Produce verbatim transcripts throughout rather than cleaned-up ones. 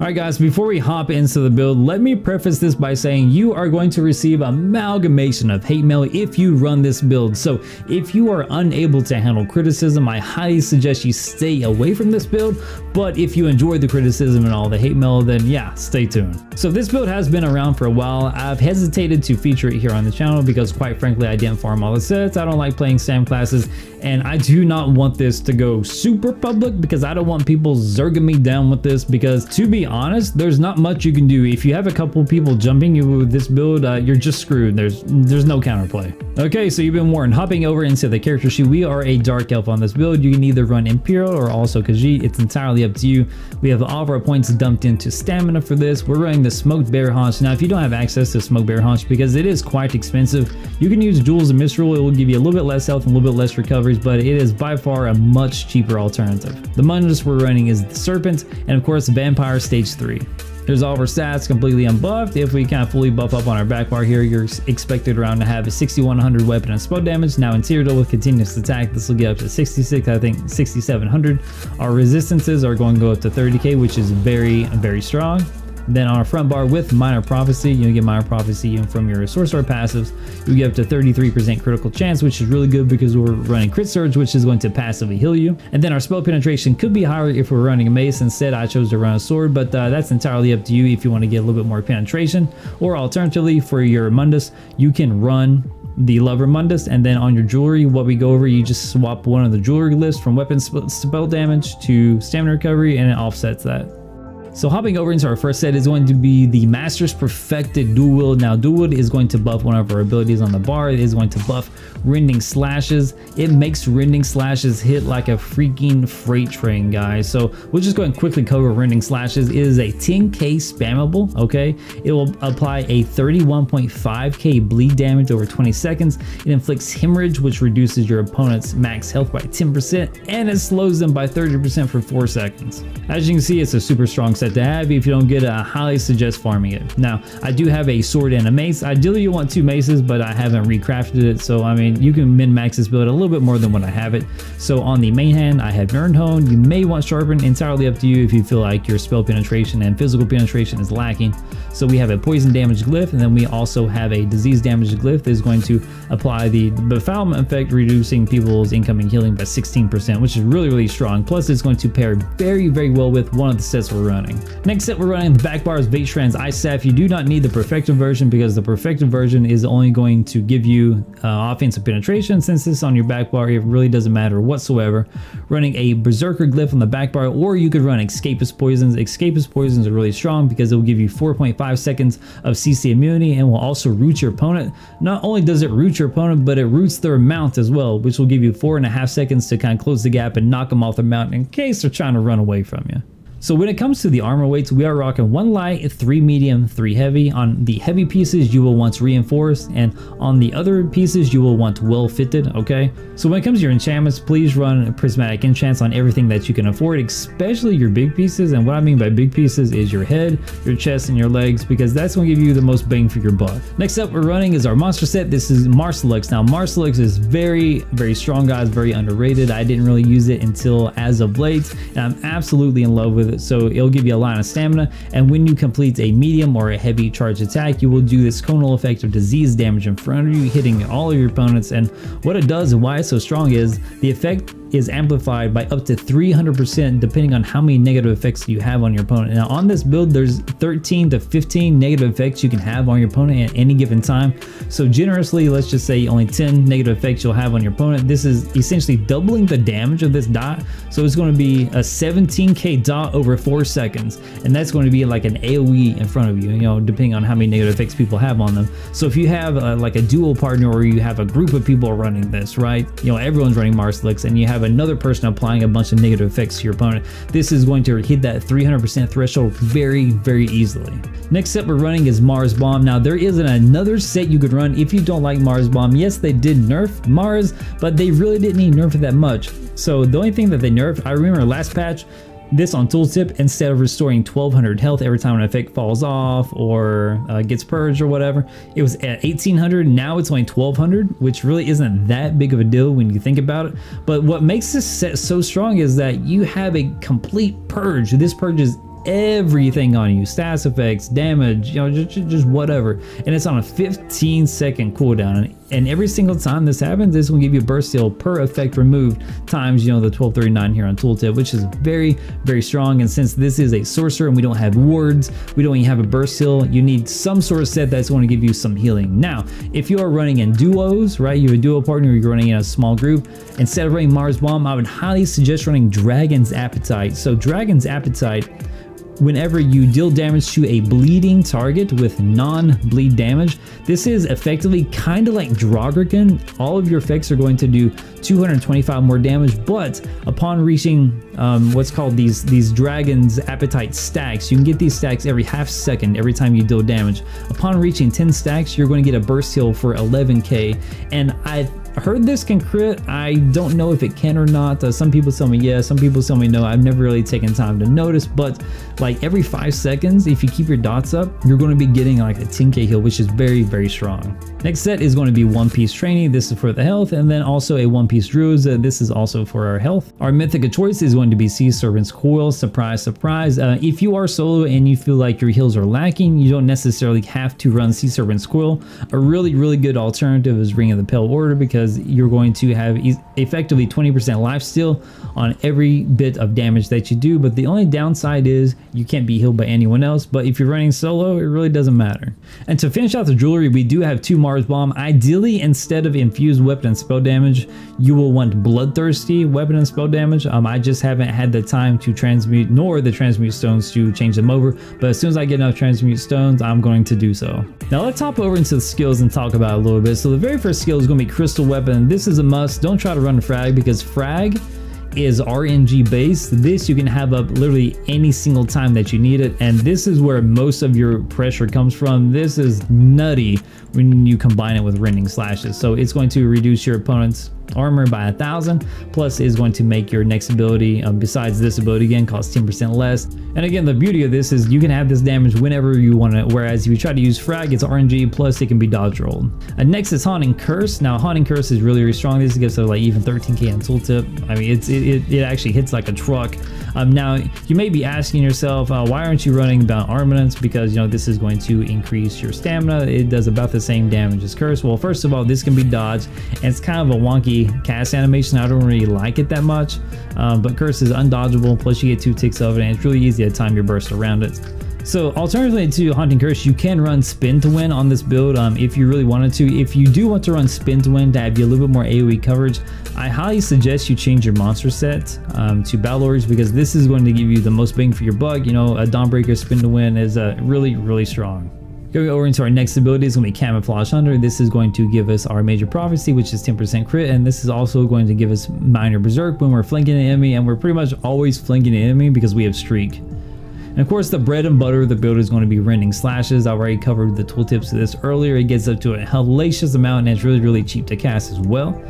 Alright guys, before we hop into the build, let me preface this by saying you are going to receive amalgamation of hate mail if you run this build. So if you are unable to handle criticism, I highly suggest you stay away from this build. But if you enjoyed the criticism and all the hate mail, then yeah, stay tuned. So this build has been around for a while. I've hesitated to feature it here on the channel because quite frankly, I didn't farm all the sets. I don't like playing Sam classes, and I do not want this to go super public because I don't want people zerging me down with this, because to be honest, there's not much you can do. If you have a couple people jumping you with this build, uh, you're just screwed. There's there's no counterplay. Okay, so you've been warned. Hopping over into the character sheet, we are a Dark Elf on this build. You can either run Imperial or also Khajiit. It's entirely up to you. We have all of our points dumped into stamina for this. We're running the Smoked Bear Haunch. Now, if you don't have access to Smoked Bear Haunch, because it is quite expensive, you can use Jewels of Misrule. It will give you a little bit less health and a little bit less recoveries, but it is by far a much cheaper alternative. The Mundus we're running is the Serpent, and of course, Vampire State three. There's all of our stats completely unbuffed. If we kind of fully buff up on our back bar here, you're expected around to have a sixty-one hundred weapon and spell damage. Now interior with continuous attack, this will get up to sixty-six, I think sixty-seven hundred. Our resistances are going to go up to thirty K, which is very, very strong. Then on our front bar with Minor Prophecy, you get Minor Prophecy even from your Sorcerer passives. You get up to thirty-three percent critical chance, which is really good because we're running Crit Surge, which is going to passively heal you. And then our Spell Penetration could be higher if we're running a Mace. Instead, I chose to run a Sword, but uh, that's entirely up to you if you want to get a little bit more penetration. Or alternatively, for your Mundus, you can run the Lover Mundus, and then on your jewelry, what we go over, you just swap one of the jewelry lists from weapon spell damage to stamina recovery, and it offsets that. So hopping over into our first set is going to be the Master's Perfected Dual Wield. Now Dual Wield is going to buff one of our abilities on the bar. It is going to buff Rending Slashes. It makes Rending Slashes hit like a freaking freight train, guys. So we'll just go ahead and quickly cover Rending Slashes. It is a ten K spammable, okay? It will apply a thirty-one point five K bleed damage over twenty seconds. It inflicts hemorrhage, which reduces your opponent's max health by ten percent, and it slows them by thirty percent for four seconds. As you can see, it's a super strong set to have. If you don't get it, I highly suggest farming it. Now, I do have a sword and a mace. Ideally, you want two maces, but I haven't recrafted it. So, I mean, you can min-max this build a little bit more than when I have it. So, on the main hand, I have Nern Hone. You may want Sharpen. Entirely up to you if you feel like your spell penetration and physical penetration is lacking. So, we have a poison damage glyph, and then we also have a disease damage glyph that is going to apply the befoulment effect, reducing people's incoming healing by sixteen percent, which is really, really strong. Plus, it's going to pair very, very well with one of the sets we're running. Next set we're running, the back bar is Vateshran's Ice Staff. You do not need the Perfected version because the Perfected version is only going to give you uh, offensive penetration. Since it's on your back bar, it really doesn't matter whatsoever. Running a Berserker Glyph on the back bar, or you could run Escapist Poisons. Escapist Poisons are really strong because it will give you four point five seconds of C C immunity and will also root your opponent. Not only does it root your opponent, but it roots their mount as well, which will give you four and a half seconds to kind of close the gap and knock them off their mount in case they're trying to run away from you. So when it comes to the armor weights, we are rocking one light, three medium, three heavy. On the heavy pieces, you will want reinforced, and on the other pieces, you will want well fitted, okay? So when it comes to your enchantments, please run prismatic enchants on everything that you can afford, especially your big pieces. And what I mean by big pieces is your head, your chest, and your legs, because that's gonna give you the most bang for your buck. Next up we're running is our monster set. This is Maarselok. Now Maarselok is very, very strong, guys, very underrated. I didn't really use it until as of late, and I'm absolutely in love with it. So it'll give you a line of stamina, and when you complete a medium or a heavy charge attack, you will do this conal effect of disease damage in front of you, hitting all of your opponents. And what it does and why it's so strong is the effect is amplified by up to three hundred percent depending on how many negative effects you have on your opponent. Now on this build, there's thirteen to fifteen negative effects you can have on your opponent at any given time. So generously, let's just say only ten negative effects you'll have on your opponent. This is essentially doubling the damage of this dot. So it's going to be a seventeen K dot over four seconds. And that's going to be like an AoE in front of you, you know, depending on how many negative effects people have on them. So if you have a, like a dual partner, or you have a group of people running this, right? You know, everyone's running Maarselok, and you have another person applying a bunch of negative effects to your opponent, this is going to hit that three hundred percent threshold very, very easily. Next set we're running is Mars Bomb. Now there isn't another set you could run if you don't like Mars Bomb. Yes, they did nerf Mars, but they really didn't need nerf it that much. So the only thing that they nerfed, I remember last patch, this on tooltip, instead of restoring twelve hundred health every time an effect falls off or uh, gets purged or whatever, it was at eighteen hundred. Now it's only twelve hundred, which really isn't that big of a deal when you think about it. But what makes this set so strong is that you have a complete purge. This purge is everything on you, stats effects, damage, you know, just, just whatever. And it's on a fifteen second cooldown. And, and every single time this happens, this will give you a burst seal per effect removed times, you know, the twelve thirty-nine here on tooltip, which is very, very strong. And since this is a sorcerer and we don't have wards, we don't even have a burst seal, you need some sort of set that's going to give you some healing. Now, if you are running in duos, right, you have a duo partner, you're running in a small group, instead of running Mars Bomb, I would highly suggest running Dragon's Appetite. So Dragon's Appetite, whenever you deal damage to a bleeding target with non-bleed damage, this is effectively kind of like Dragon's. All of your effects are going to do two hundred twenty-five more damage, but upon reaching um, what's called these these Dragon's Appetite stacks, you can get these stacks every half second every time you deal damage. Upon reaching ten stacks, you're going to get a burst heal for eleven K, and I've heard this can crit. I don't know if it can or not. Uh, some people tell me yes, some people tell me no. I've never really taken time to notice, but like every five seconds, if you keep your dots up, you're going to be getting like a ten K heal, which is very, very strong. Next set is going to be One Piece Training. This is for the health, and then also a One Piece Druids. Uh, this is also for our health. Our mythic of choice is going to be Sea Servant's Coil. Surprise, surprise. Uh, if you are solo and you feel like your heals are lacking, you don't necessarily have to run Sea Servant's Coil. A really, really good alternative is Ring of the Pale Order, because you're going to have effectively twenty percent lifesteal on every bit of damage that you do, but the only downside is you can't be healed by anyone else. But if you're running solo, it really doesn't matter. And to finish out the jewelry, we do have two Mars Bomb. Ideally, instead of infused weapon and spell damage, you will want bloodthirsty weapon and spell damage. Um, I just haven't had the time to transmute, nor the transmute stones to change them over, but as soon as I get enough transmute stones, I'm going to do so. Now let's hop over into the skills and talk about it a little bit. So the very first skill is going to be Crystal Weapon. This is a must. Don't try to run frag, because frag is R N G based. This you can have up literally any single time that you need it, and this is where most of your pressure comes from. This is nutty when you combine it with Rending Slashes. So it's going to reduce your opponent's armor by a thousand, plus is going to make your next ability, um, besides this ability again, cost ten percent less. And again, the beauty of this is you can have this damage whenever you want it, whereas if you try to use frag, it's R N G, plus it can be dodge rolled. And next is Haunting Curse. Now Haunting Curse is really, really strong. This gives it like even thirteen K on tooltip. I mean, it's it, it, it actually hits like a truck. Um, now you may be asking yourself, uh, why aren't you running about armaments? Because, you know, this is going to increase your stamina. It does about the same damage as Curse. Well, first of all, this can be dodged, and it's kind of a wonky cast animation. I don't really like it that much, um, but Curse is undodgeable, plus you get two ticks of it, and it's really easy to time your burst around it. So alternatively to Haunting Curse, you can run Spin to Win on this build, um, if you really wanted to. If you do want to run Spin to Win to have you a little bit more AoE coverage, I highly suggest you change your monster set um, to Balorgh's, because this is going to give you the most bang for your buck. You know, a Dawnbreaker Spin to Win is uh, really, really strong. Going over into our next ability is going to be Camouflage Hunter. This is going to give us our Major Prophecy, which is ten percent crit, and this is also going to give us Minor Berserk when we're flanking an enemy, and we're pretty much always flanking an enemy because we have Streak. And of course, the bread and butter of the build is going to be Rending Slashes. I already covered the tooltips of this earlier. It gets up to a hellacious amount, and it's really, really cheap to cast as well.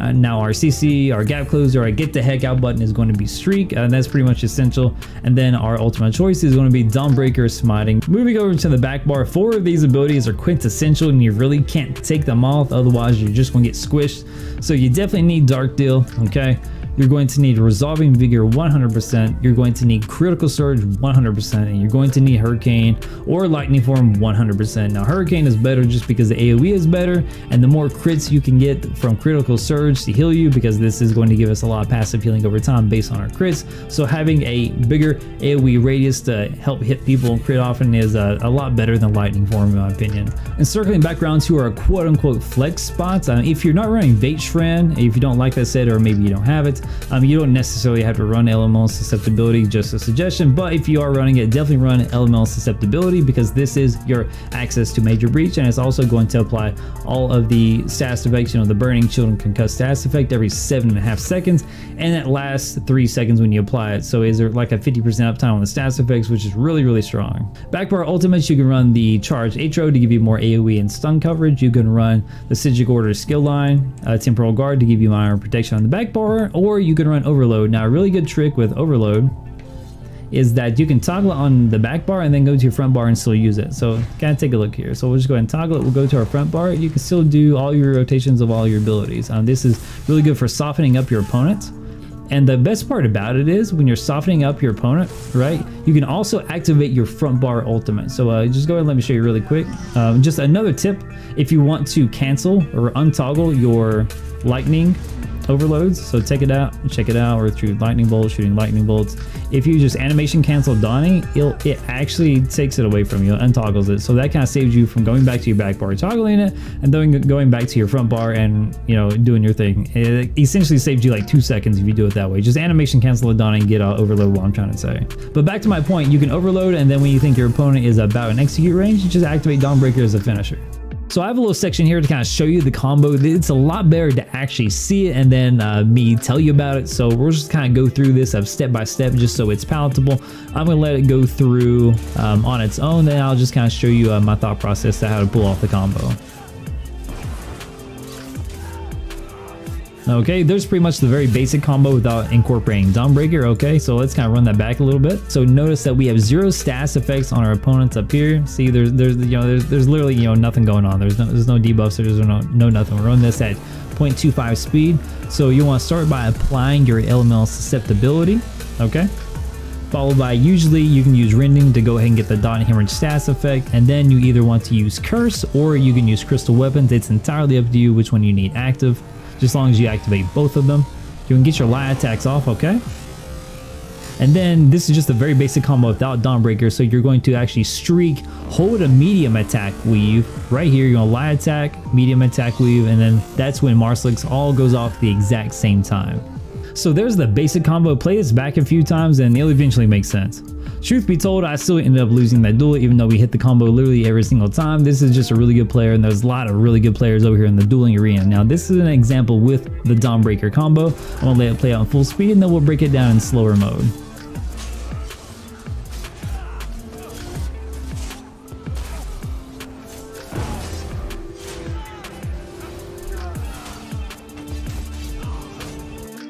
Uh, now our C C, our gap closer, our get the heck out button is going to be Streak, and that's pretty much essential. And then our ultimate choice is going to be Dawnbreaker Smiting. Moving over to the back bar, four of these abilities are quintessential, and you really can't take them off, otherwise you're just going to get squished. So you definitely need Dark Deal, okay? You're going to need Resolving Vigor one hundred percent, you're going to need Critical Surge one hundred percent, and you're going to need Hurricane or Lightning Form one hundred percent. Now Hurricane is better just because the AoE is better, and the more crits you can get from Critical Surge to heal you, because this is going to give us a lot of passive healing over time based on our crits. So having a bigger AoE radius to help hit people and crit often is a, a lot better than Lightning Form in my opinion. And circling back around to our quote unquote flex spots, um, if you're not running Vateshran, if you don't like that set or maybe you don't have it, Um, you don't necessarily have to run L M L Susceptibility, just a suggestion, but if you are running it, definitely run L M L Susceptibility, because this is your access to Major Breach, and it's also going to apply all of the stats effects, you know, the Burning Shield and Concussed Stats effect every seven and a half seconds, and it lasts three seconds when you apply it. So is there like a fifty percent uptime on the stats effects, which is really, really strong. Back bar ultimates, you can run the Charged Atro to give you more AoE and stun coverage. You can run the Psijic Order skill line, uh, Temporal Guard to give you minor protection on the back bar, or Or you can run Overload. Now a really good trick with Overload is that you can toggle it on the back bar and then go to your front bar and still use it. So kind of take a look here. So we'll just go ahead and toggle it. We'll go to our front bar. You can still do all your rotations of all your abilities. Um, this is really good for softening up your opponent. And the best part about it is when you're softening up your opponent, right, you can also activate your front bar ultimate. So uh, just go ahead and let me show you really quick. Um, just another tip, if you want to cancel or untoggle your lightning overloads, so take it out, check it out, or through lightning bolts, shooting lightning bolts. If you just animation cancel Donnie, it'll, it actually takes it away from you, untoggles it. So that kind of saves you from going back to your back bar, toggling it, and then going back to your front bar and, you know, doing your thing. It essentially saves you like two seconds if you do it that way. Just animation cancel the Donnie and get all overload, what I'm trying to say. But back to my point, you can overload, and then when you think your opponent is about an execute range, you just activate Dawnbreaker as a finisher. So I have a little section here to kind of show you the combo. It's a lot better to actually see it and then uh, me tell you about it. So we'll just kind of go through this of step by step just so it's palatable. I'm going to let it go through um, on its own. Then I'll just kind of show you uh, my thought process to how to pull off the combo. Okay, there's pretty much the very basic combo without incorporating Dawnbreaker. Okay, so let's kind of run that back a little bit. So notice that we have zero stats effects on our opponents up here. See, there's there's you know there's there's literally you know nothing going on. There's no there's no debuffs. There's no no nothing. We're on this at zero point two five speed. So you want to start by applying your L M L susceptibility. Okay. Followed by, usually you can use Rending to go ahead and get the dot hemorrhage stats effect, and then you either want to use Curse or you can use Crystal Weapons. It's entirely up to you which one you need active. Just as long as you activate both of them, you can get your light attacks off, okay? And then this is just a very basic combo without Dawnbreaker, so you're going to actually streak, hold a medium attack weave. Right here, you're going to light attack, medium attack weave, and then that's when Maarselok all goes off at the exact same time. So there's the basic combo. Play this back a few times and it'll eventually make sense. Truth be told, I still ended up losing that duel even though we hit the combo literally every single time. This is just a really good player, and there's a lot of really good players over here in the dueling arena. Now this is an example with the Dawnbreaker combo. I'm gonna let it play out in full speed and then we'll break it down in slower mode.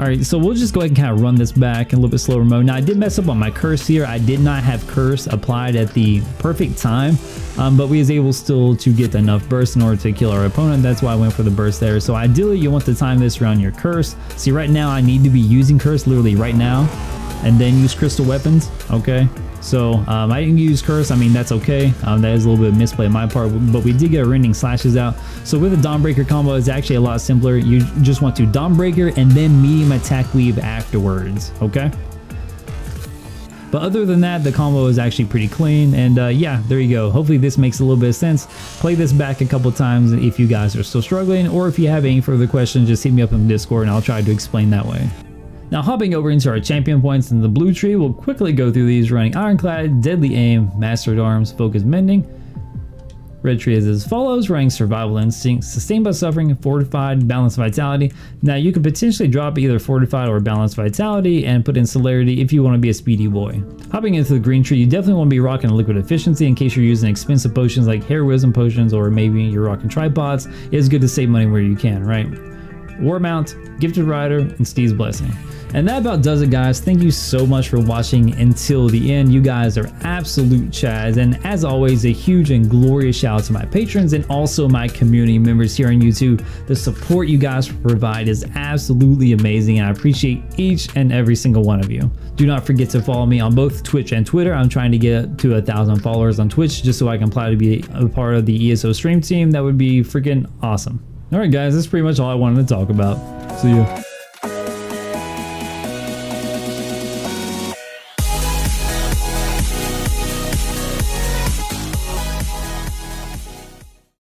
Alright, so we'll just go ahead and kind of run this back in a little bit slower mode. Now I did mess up on my curse here. I did not have curse applied at the perfect time, um, but we was able still to get enough burst in order to kill our opponent. That's why I went for the burst there. So ideally you want to time this around your curse. See, right now I need to be using curse literally right now, and then use crystal weapons, okay? So um, I didn't use curse. I mean, that's okay. Um, that is a little bit of misplay on my part, but we did get a rending slashes out. So with a Dawnbreaker combo, it's actually a lot simpler. You just want to Dawnbreaker and then medium attack weave afterwards. Okay. But other than that, the combo is actually pretty clean. And uh, yeah, there you go. Hopefully this makes a little bit of sense. Play this back a couple times if you guys are still struggling, or if you have any further questions, just hit me up in Discord and I'll try to explain that way. Now hopping over into our champion points in the blue tree, we'll quickly go through these running Ironclad, Deadly Aim, Master at Arms, Focus Mending. Red tree is as follows, running Survival Instinct, Sustained by Suffering, Fortified, Balanced Vitality. Now you could potentially drop either Fortified or Balanced Vitality and put in Celerity if you want to be a speedy boy. Hopping into the green tree, you definitely want to be rocking Liquid Efficiency in case you're using expensive potions like Heroism Potions, or maybe you're rocking Tripods. It's good to save money where you can, right? War Mount, Gifted Rider, and Steve's Blessing. And that about does it, guys. Thank you so much for watching until the end. You guys are absolute chads. And as always, a huge and glorious shout out to my patrons and also my community members here on YouTube. The support you guys provide is absolutely amazing, and I appreciate each and every single one of you. Do not forget to follow me on both Twitch and Twitter. I'm trying to get to a thousand followers on Twitch just so I can apply to be a part of the E S O stream team. That would be freaking awesome. All right, guys, that's pretty much all I wanted to talk about. See you.